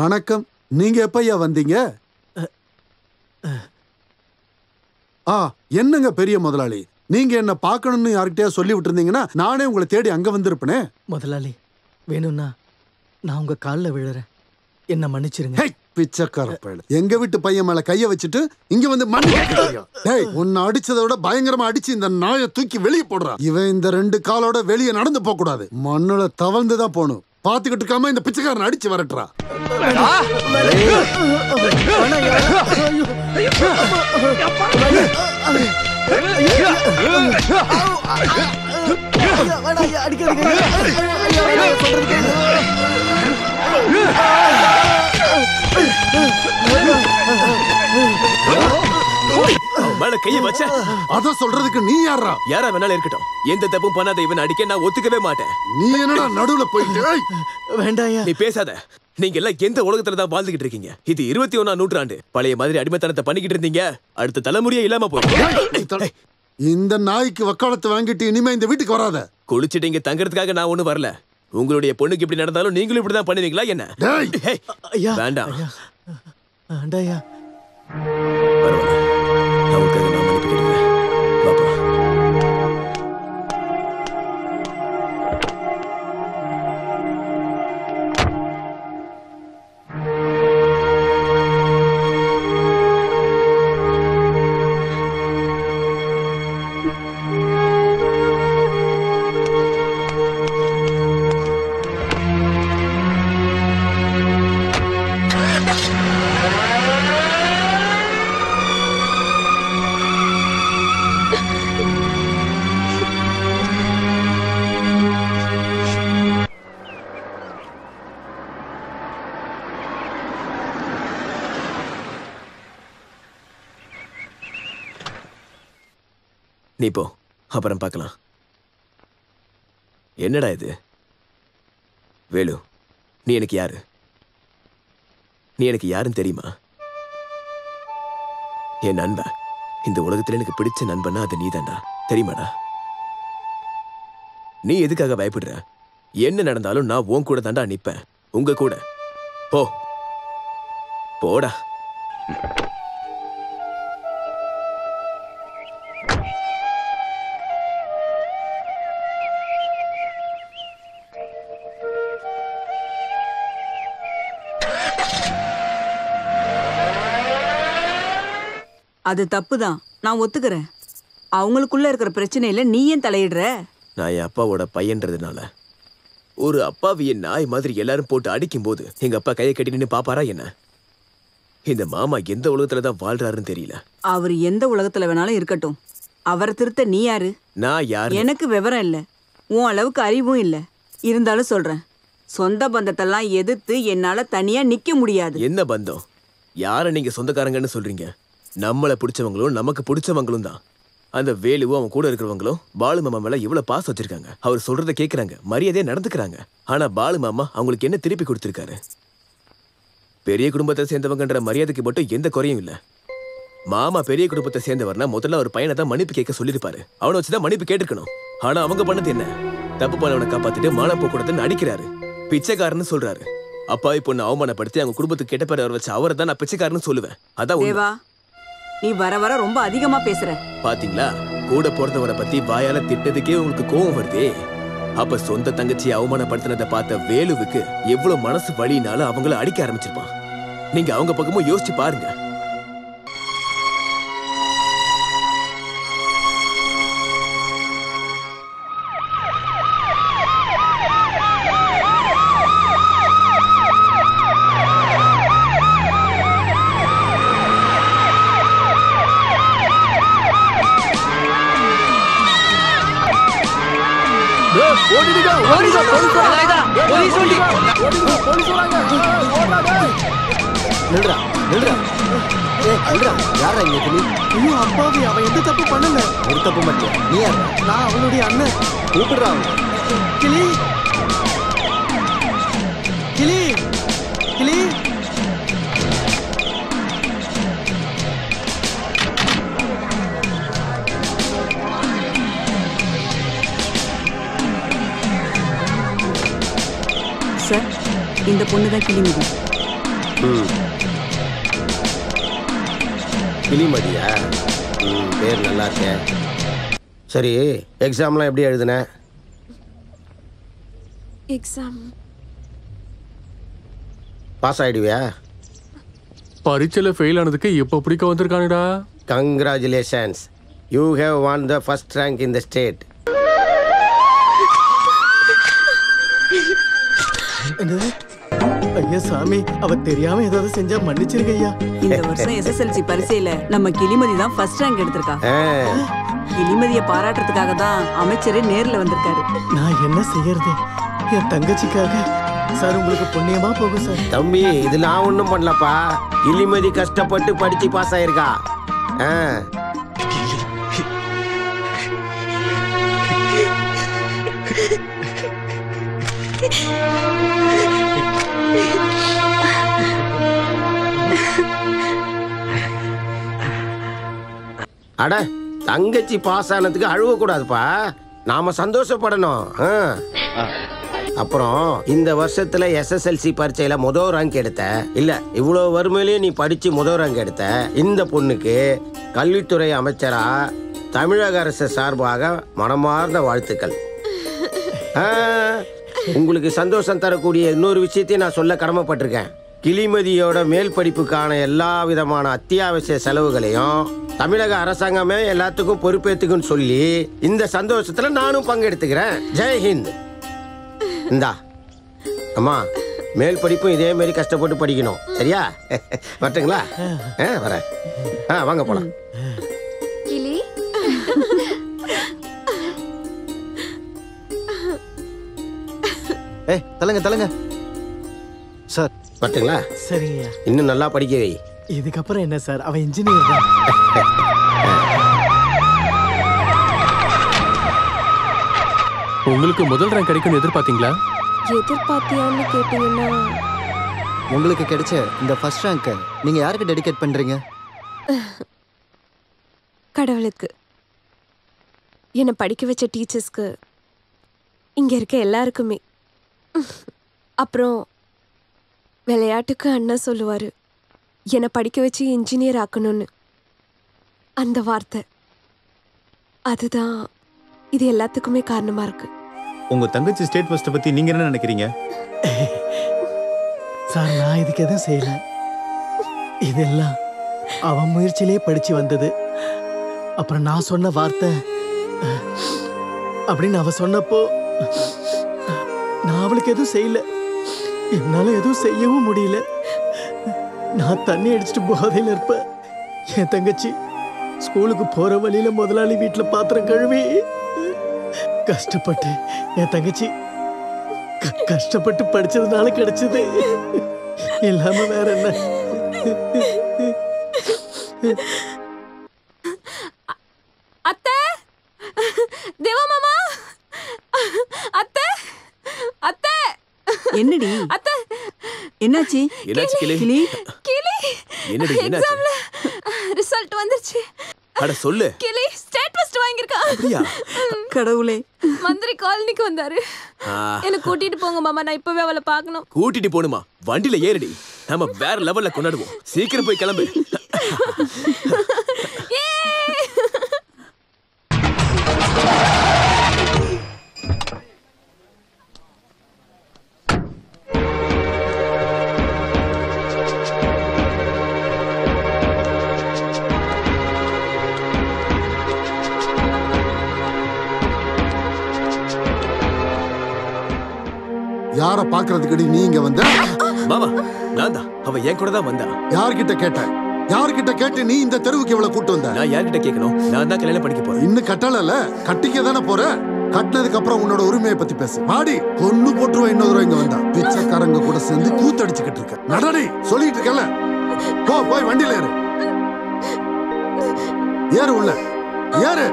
வணக்கம். நீங்க எப்பையா வந்தீங்க? என்னங்க பெரிய முதலாளி, நீங்க என்ன பார்க்கணும்னு யார்கிட்டயா சொல்லி விட்டுருந்தீங்கன்னா நானே உங்களை தேடி அங்க வந்திருப்பேனே. முதலாளி, வேணும்னா நான் உங்க காலில் விழுறேன், என்ன மன்னிச்சிருங்க. பிச்சைக்கார, எங்க வீட்டு பையன் மேல கைய வச்சுட்டு இங்க வந்து உன்னை அடிச்சதை விட பயங்கரமா அடிச்சு இந்த நாயை தூக்கி வெளியே போடுறான். இவன் இந்த ரெண்டு காலோட வெளியே நடந்து போக கூடாது, மண்ணுல தவழ்ந்துதான் போகணும். பாத்துக்கிட்டு இருக்காம இந்த பிச்சைக்காரன் அடிச்சு வரட்டுறா. நீ யாரா? யாரா வேணாலும் இருக்கட்டும், எந்த தப்பும் பண்ணாத இவன் அடிக்க நான் ஒத்துக்கவே மாட்டேன். நீ என்னடா நடுவுல போயிட்டு? வேண்டாயா, நீ பேசாத. நீங்க எல்லாம் எந்த உலகத்துல தான் வாழ்ந்துகிட்டு இருக்கீங்க? இது 21ஆம் நூற்றாண்டு. பழைய மாதிரி அடிமைத்தனத்தை பண்ணிக்கிட்டு இருந்தீங்க, அடுத்த தலைமுறையே இல்லாம போய். இந்த நாய்க்கு வக்காலத்து வாங்கிட்டு இனிமே இந்த வீட்டுக்கு வராத. குளிச்சுட்டு இங்க தங்கறதுக்காக நான் ஒண்ணு வரல. உங்களுடைய பொண்ணுக்கு இப்படி நடந்தாலும் நீங்களும் இப்படிதான் பண்ணுவீங்களா என்ன? வேண்டாம் வேண்டாயா, அவங்களுக்காக நான் மன்னிக்கிறேன். நீ போ, அப்புறம் பார்க்கலாம். என்னடா இது வேலு, நீ எனக்கு யாரு? நீ எனக்கு யாருன்னு தெரியுமா? என் நண்பன், இந்த உலகத்துல எனக்கு பிடிச்ச நண்பன்னா அது நீ தான்டா, தெரியுமாடா? நீ எதுக்காக பயப்படுற? என்ன நடந்தாலும் நான் உன் கூட தான்டா நிப்பேன், உங்க கூட. போ போடா. அது தப்புதான், நான் ஒத்துக்கிறேன். அவங்களுக்குள்ள இருக்கிற பிரச்சனையில நீ ஏன் தலையிடுற? நான் என் அப்பாவோட பையன்றதுனால ஒரு அப்பாவிய நாய் மாதிரி எல்லாரும் போட்டு அடிக்கும் போது எங்க அப்பா கையை கட்டி நின்று பாப்பாரா என்ன? இந்த மாமா எந்த உலகத்துலதான் வாழ்றாருன்னு தெரியல. அவர் எந்த உலகத்துல வேணாலும் இருக்கட்டும், அவரை திருத்த நீ யாரு? நான் யாரு? எனக்கு விவரம் இல்ல, உன் அளவுக்கு அறிவும் இல்ல, இருந்தாலும் சொல்றேன். சொந்த பந்தத்தெல்லாம் எதிர்த்து என்னால தனியா நிக்க முடியாது. என்ன பந்தம்? யார நீங்க சொந்தக்காரங்கன்னு சொல்றீங்க? நம்மளை பிடிச்சவங்களும் நமக்கு பிடிச்சவங்களும் தான். அந்த வேலுவும் அவன் கூட இருக்கிறவங்களும் பாலு மாமா மேல இவ்வளவு பாசம் வச்சிருக்காங்க, அவர் சொல்றதை கேட்கறாங்க, மரியாதையா நடந்துக்கிறாங்க. ஆனா பாலு மாமா அவங்களுக்கு என்ன திருப்பி கொடுத்துருக்காரு? பெரிய குடும்பத்தை சேர்ந்தவங்கன்ற மரியாதைக்கு மட்டும் எந்த குறையும் இல்லை. மாமா பெரிய குடும்பத்தை சேர்ந்தவர்னா முதல்ல ஒரு பையனை தான் மன்னிப்பு கேட்க சொல்லியிருப்பாரு, அவனை வச்சுதான் மன்னிப்பு கேட்டிருக்கணும். ஆனா அவங்க பண்ணது என்ன? தப்பு பண்ணவனை காப்பாத்திட்டு மானம் போக்கூடாதுன்னு அடிக்கிறாரு, பிச்சைக்காரன்னு சொல்றாரு. அப்பா இப்போ நான் அவமானப்படுத்தி அவங்க குடும்பத்துக்கு கெட்ட பேர் வர வச்சு அவரை தான் நான் பிச்சைக்காரன்னு சொல்லுவேன்? அதான் நீ வர வர ரொம்ப அதிகமா பேசுற. பாத்தீங்களா, கூட போறதவரை பத்தி வாயால திட்டதுக்கே உங்களுக்கு கோவம் வருதே. அப்ப சொந்த தங்கச்சி அவமானப்படுத்தினதை பார்த்த வேலுவுக்கு எவ்வளவு மனசு வலினால அவங்கள அடிக்க ஆரம்பிச்சிருப்பான். நீங்க அவங்க பக்கமும் யோசிச்சு பாருங்க. சார், இந்த பொண்ணுதான் கிளி. கிளிமதியா? பேர் நல்லா இருக்கேன். சரி, எக்ஸாம்லாம் எப்படி எழுதுன? எக்ஸாம் பாஸ் ஆயிடுவியா? பரீட்சையில ஃபெயில் ஆனதுக்கு இப்போ பிடிக்க வந்திருக்கானுடா. Congratulations, you have won the first rank in the state. ஐயா சாமி, அவ தெரியாம ஏதாவது செஞ்சா மன்னிச்சிருங்க ஐயா. இந்த வருஷம் SSLC பரிசையில நம்ம கிளிமதி தான் ஃபர்ஸ்ட் ரேங்க் எடுத்திருக்கா. கிளிமதியை பாராட்டுறதுக்காக தான் அமைச்சரே நேர்ல வந்திருக்காரு. நான் என்ன செய்யறது என் தங்கச்சிக்காக? சார், உங்களுக்கு புண்ணியமா போகும் சார். தம்பி, இது நான் ஒன்றும் பண்ணலப்பா. கிளிமதி கஷ்டப்பட்டு படிச்சு பாஸ் ஆயிருக்கா. அட, தங்கச்சி பாஸ் ஆனதுக்கு அழுவ கூடாதுப்பா, நாம சந்தோஷப்படணும். அப்புறம் இந்த வருஷத்துல SSLC பரீட்சையில முதல் ரேங்க் எடுத்த, இல்ல இவ்வளவு வறுமையிலேயே நீ படிச்சு முதல் ரேங்க் எடுத்த இந்த பொண்ணுக்கு கல்வித்துறை அமைச்சரா தமிழக அரசு சார்பாக மனமார்ந்த வாழ்த்துக்கள். உங்களுக்கு சந்தோஷம் தரக்கூடிய இன்னொரு விஷயத்தையும் நான் சொல்ல கடமைப்பட்டிருக்கேன். கிளிமதியோட மேல் படிப்புக்கான எல்லா விதமான அத்தியாவசிய செலவுகளையும் தமிழக அரசாங்கமே எல்லாத்துக்கும் பொறுப்பேற்றுக்குன்னு சொல்லி இந்த சந்தோஷத்துல நானும் பங்கெடுத்துக்கிறேன். ஜெய்ஹிந்த். இந்தா அம்மா, மேல் படிப்பும் இதே மாதிரி கஷ்டப்பட்டு படிக்கணும், சரியா? வரட்டுங்களா? வரேன். வாங்க போலாம். தலங்க தலங்க சார், பார்த்துங்களா? சரிங்கய்யா. இன்னும் நல்லா படிக்கவே. இதுக்கப்புறம் என்ன சார், அவன் இன்ஜினியர் தான். உங்களுக்கு முதல் ரேங்க் கிடைக்கும்னு எதிர்பார்த்தீங்களா? எதிர்பார்த்தியான்னு கேட்டீங்கன்னா, உங்களுக்கு கிடைச்ச இந்த ஃபர்ஸ்ட் ரேங்க்கை நீங்கள் யாருக்கு டெடிகேட் பண்ணுறீங்க? கடவுளுக்கு, என்னை படிக்க வச்ச டீச்சர்ஸ்க்கு, இங்கே இருக்க எல்லாருக்குமே. அப்புறம் விளையாட்டுக்கு அண்ணா சொல்லுவார், என்னை படிக்க வச்சு இன்ஜினியர் ஆக்கணும்னு. அந்த வார்த்தை அதுதான் இது எல்லாத்துக்குமே காரணமாக இருக்கு. உங்கள் தங்கச்சி ஸ்டேட் ஃபர்ஸ்ட்டை பற்றி நீங்கள் என்ன நினைக்கிறீங்க? சார், நான் இதுக்கு எதுவும் செய்யலை. இதெல்லாம் அவன் முயற்சியிலே படித்து வந்தது. அப்புறம் நான் சொன்ன வார்த்தை அப்படின்னு அவன் சொன்னப்போ நான் அவளுக்கு எதுவும் செய்யலை. என்னால் எதுவும் செய்யவும் முடியல. நான் தண்ணி அடிச்சுட்டு போதையில் இருப்பேன். என் தங்கச்சி ஸ்கூலுக்கு போகிற வழியில் முதலாளி வீட்டில் பாத்திரம் கழுவி கஷ்டப்பட்டு, என் தங்கச்சி கஷ்டப்பட்டு படித்ததுனால கிடைச்சது. இல்லாமல் வேற என்ன? அத்தை, தேவா மாமா, அத்தை அத்தை. என்னடி அத்தை, என்னாச்சு? என்னாச்சு கிளி? கிளி, என்னடி என்னாச்சு? எக்ஸாம்ல ரிசல்ட் வந்துருச்சு. அட சொல்லு. கிளி ஸ்டேட் ஃபர்ஸ்ட் வாங்கிருக்கா. அப்படியே? கடவுளே, மந்திரி காலனிக்கு வந்தாரு. என்ன கூட்டிட்டு போங்க மாமா, நான் இப்பவே அவளை பார்க்கணும். கூட்டிட்டு போணுமா? வண்டில ஏறடி, நாம வேற லெவல்ல கொண்டாடுவோம். சீக்கிரம் போய் கிளம்பு. யார பாக்குறதுக்கடி நீங்க வந்த? மாமா, நான் தான். அவ என் கூட தான் வந்தா. யார்கிட்ட கேட்ட? யார்கிட்ட கேட்டு நீ இந்த தெருவுக்கு இவ்வளவு கூட்டு வந்த? நான் யார்கிட்ட கேட்கணும்? நான் தான் கல்யாணம் படிக்க போறேன். இன்னும் கட்டலல, கட்டிக்க தானே போற. கட்டினதுக்கு அப்புறம் உன்னோட உரிமையை பத்தி பேசு. மாடி கொண்டு போட்டுருவா. இன்னொரு தடவை இங்க வந்தா பிச்சைக்காரங்க கூட சேர்ந்து கூத்தடிச்சுக்கிட்டு இருக்க. நடடி, சொல்லிட்டு இருக்கல. போ, போய் வண்டியில ஏறு. ஏறு, உள்ள ஏறு.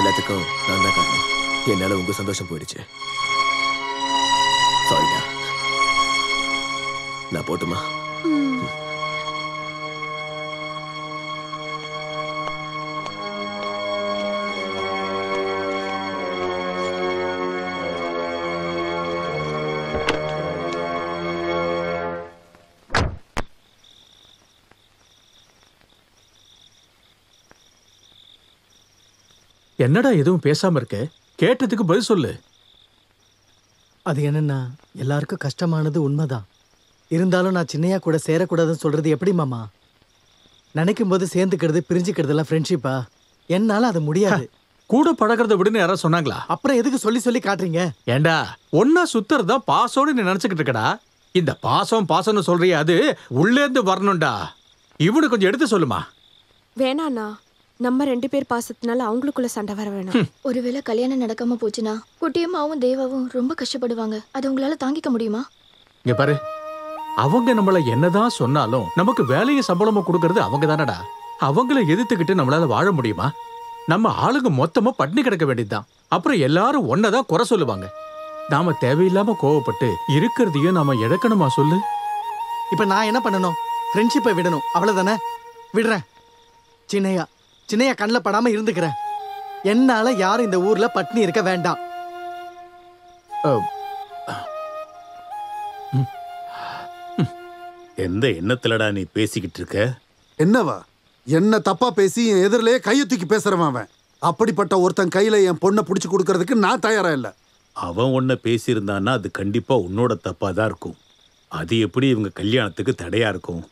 எல்லாத்துக்கும் நான் தான் காரணம். என்னால் உங்கள் சந்தோஷம் போயிடுச்சு. சாரிடா. நான் போட்டுமா? என்னடா எதுவும் பேசாம இருக்க? கேட்டதுக்கு பதில் சொல்லு. அது என்னன்னா, எல்லாருக்கும் கஷ்டமானது உண்மைதான். இருந்தாலும் நான் சின்னையா கூட சேரக்கூடாதுன்னு சொல்றது எப்படி மாமா? நினைக்கும் போது சேர்ந்துக்கிறது பிரிஞ்சுக்கிறதுலாம் ஃப்ரெண்ட்ஷிப்பா? என்னால அது முடியாது. கூட பழகிறத விடுன்னு யாராவது சொன்னாங்களா? அப்புறம் எதுக்கு சொல்லி சொல்லி காட்டுறீங்க? ஏண்டா ஒன்னா சுத்துறதுதான் பாசம்னு நீ நினைச்சுக்கிட்டு இருக்கடா. இந்த பாசம் பாசம்னு சொல்றிய, அது உள்ளேந்து வரணும்டா. இவனு கொஞ்சம் எடுத்து சொல்லுமா. வேணாண்ணா, நம்ம ரெண்டு பேர் பாசத்தினால அவங்களுக்குள்ள சண்டை வர வேணும். ஒருவேளை கல்யாணம் நடக்காம போச்சுன்னா குட்டியம்மாவும் தேவாவும் ரொம்ப கஷ்டப்படுவாங்க. அது அவங்களால தாங்கிக்க முடியுமா? இங்க பாரு, அவங்க நம்மள என்னதான் சொன்னாலும் நமக்கு வேலையை சம்பளமா கொடுக்கறது அவங்க தானடா. அவங்கள எதிர்த்துக்கிட்டு நம்மளால வாழ முடியுமா? நம்ம ஆளுங்க மொத்தமா பட்டினி கிடக்க வேண்டியதுதான். அப்புறம் எல்லாரும் ஒன்னதான் குறை சொல்லுவாங்க. நாம தேவையில்லாம கோவப்பட்டு இருக்கிறதையும் நாம இழக்கணுமா சொல்லு? இப்ப நான் என்ன பண்ணணும்? ஃப்ரெண்ட்ஷிப்பை விடணும், அவ்வளவுதானே? விடுறேன். சின்னையா கண்ணில் படாம இருந்துக்கிறேன். என்னால யாரும் இந்த ஊர்ல பட்னி இருக்க வேண்டாம். எந்த எண்ணத்துலடா நீ பேசிக்கிட்டு இருக்க? என்னவா என்ன தப்பா பேசி என் எதிரிலேயே கையை தூக்கி பேசுறவன் அவன். அப்படிப்பட்ட ஒருத்தன் கையில என் பொண்ணை பிடிச்சு கொடுக்கறதுக்கு நான் தயாரா இல்லை. அவன் ஒன்ன பேசியிருந்தான்னா அது கண்டிப்பா உன்னோட தப்பா தான் இருக்கும். அது எப்படி இவங்க கல்யாணத்துக்கு தடையா இருக்கும்?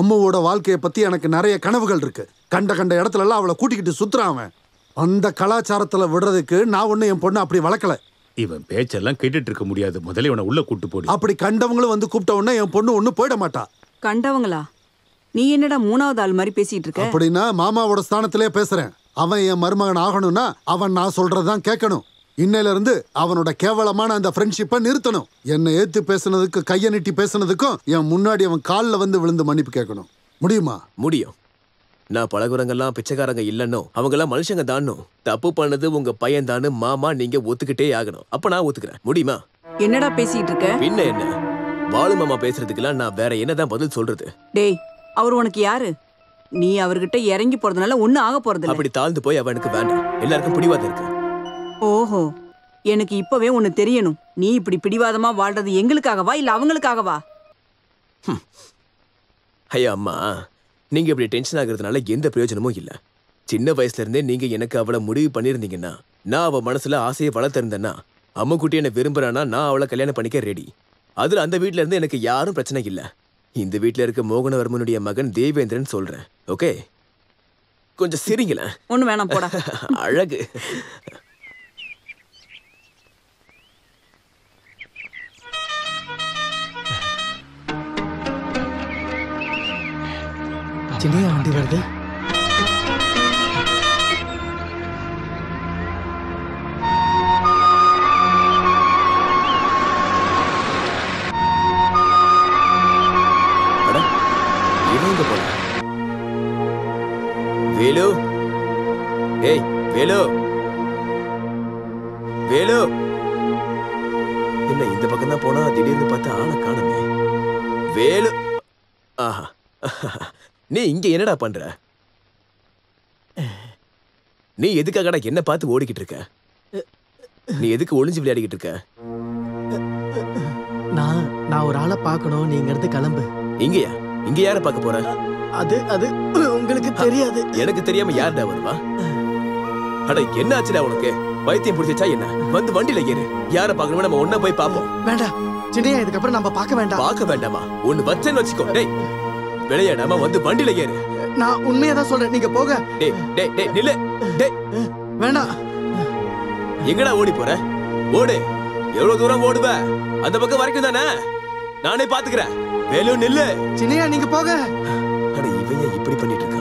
அம்மாவோட வாழ்க்கையை பத்தி எனக்கு நிறைய கனவுகள் இருக்கு. கண்ட இடத்துல எல்லாம் அவளை கூட்டிக்கிட்டு சுத்துறான். அந்த கலாச்சாரத்துல விடுறதுக்கு நான் ஒண்ணு என் பொண்ணு அப்படி வளர்க்கல. இவன் பேச்செல்லாம் கேட்டுட்டு இருக்க முடியாது. முதல்ல இவனை உள்ள கூட்டு போடு. அப்படி கண்டவங்களும் வந்து கூப்பிட்ட உடனே என் பொண்ணு ஒண்ணு போயிட மாட்டா. கண்டவங்களா? நீ என்னடா மூணாவது ஆள் மாதிரி பேசிட்டு இருக்க? அப்படின்னா மாமாவோட ஸ்தானத்திலே பேசுறேன். அவன் என் மருமகன் ஆகணும்னா அவன் நான் சொல்றதுதான் கேட்கணும். இன்னையில இருந்து அவனோட கேவலமான அந்த ஃப்ரெண்ட்ஷிப்பை நிறுத்தணும். என்னை ஏத்து பேசுனதுக்கு, கைய நீட்டி பேசுனதுக்கும் என் முன்னாடி அவன் காலில் வந்து விழுந்து மன்னிப்பு கேட்கணும். முடியுமா? முடியும். நான் பழகுறங்கெல்லாம் பிச்சைக்காரங்க இல்லைன்னோ, அவங்கெல்லாம் மனுஷங்க தானோ. தப்பு பண்ணது உங்க பையன் தானு மாமா, நீங்க ஒத்துக்கிட்டே ஆகணும். அப்ப நான் ஒத்துக்கிறேன். முடியுமா? என்னடா பேசிட்டு இருக்க? பின்ன என்ன, பாலு மாமா பேசுறதுக்கெல்லாம் நான் வேற என்னதான் பதில் சொல்றது? டேய், அவர் உனக்கு யாரு? நீ அவர்கிட்ட இறங்கி போறதுனால ஒன்னும் ஆக போறது. அப்படி தாழ்ந்து போய் அவனுக்கு வேண்டாம். எல்லாருக்கும் பிடிவாத இருக்கு. ஓஹோ, எனக்கு இப்பவே ஒன்னு தெரியணும். நீ இப்படி பிடிவாதமா வாழ்றது எங்களுக்காகவா இல்ல அவங்களுக்காகவா? ஐயா அம்மா, நீங்க இப்படி டென்ஷன் ஆகுறதுனால எந்த பிரயோஜனமும் இல்ல. சின்ன வயசுல இருந்தே நீங்க எனக்கு அவளை முடிவு பண்ணிருந்தீங்கன்னா, நான் அவ மனசுல ஆசையை வளர்த்திருந்தேன்னா, அம்மா குட்டி என்னை விரும்புறானா நான் அவளை கல்யாணம் பண்ணிக்க ரெடி. அதுல அந்த வீட்டுல இருந்து எனக்கு யாரும் பிரச்சனை இல்ல. இந்த வீட்டுல இருக்க மோகனவர்மனுடைய மகன் தேவேந்திரன் சொல்றேன். ஓகே, கொஞ்சம் சிரிங்கள. ஒண்ணு வேணாம் போடா. அழகு. சின்னையா வண்டி வருது. வேலு, ஏய் வேலு, வேலு என்ன இந்த பக்கம் தான் போனா திடீர்னு பார்த்தா ஆளை காணுமே. வேலு, ஆஹா, நீ இங்க என்னடா பண்ற? நீ எதுக்காகடா என்ன பார்த்து ஓடிக்கிட்டு இருக்க? நீ எதுக்கு ஒளிஞ்சு விளையாடிக்கிட்டு இருக்க? நான் ஒரு ஆளை பார்க்கணும். நீ இங்க இருந்து கிளம்பு. இங்கயா? இங்க யார பார்க்க போற? அது அது உங்களுக்கு தெரியாது. எனக்கு தெரியாம யார்டா வருவா? அட என்ன ஆச்சுடா உனக்கு? பைத்தியம் பிடிச்சா என்ன? வந்து வண்டியில ஏறு. யார பார்க்கணுமோ நம்ம ஒண்ணா போய் பார்ப்போம். வேண்டாம் சின்னையா, இதுக்கப்புறம் நம்ம பார்க்க வேண்டாம். பார்க்க வேண்டாமா? ஒன்னு வச்சேன்னு வச்சுக்கோ. டேய், விளையாடாம வந்து வண்டியில ஏறு. நான் உண்மையா தான் சொல்றேன், நீங்க போக. டேய் டேய் டேய் நில்லு. டேய் வேண்டாம். எங்கடா ஓடி போற? ஓடு. எவ்வளவு தூரம் ஓடுவ? அந்த பக்கம் வரைக்கும் தானே, நானே பாத்துக்கிறேன். வேலு நில்லு. சின்னையா நீங்க போக. அட இவன் இப்படி பண்ணிட்டு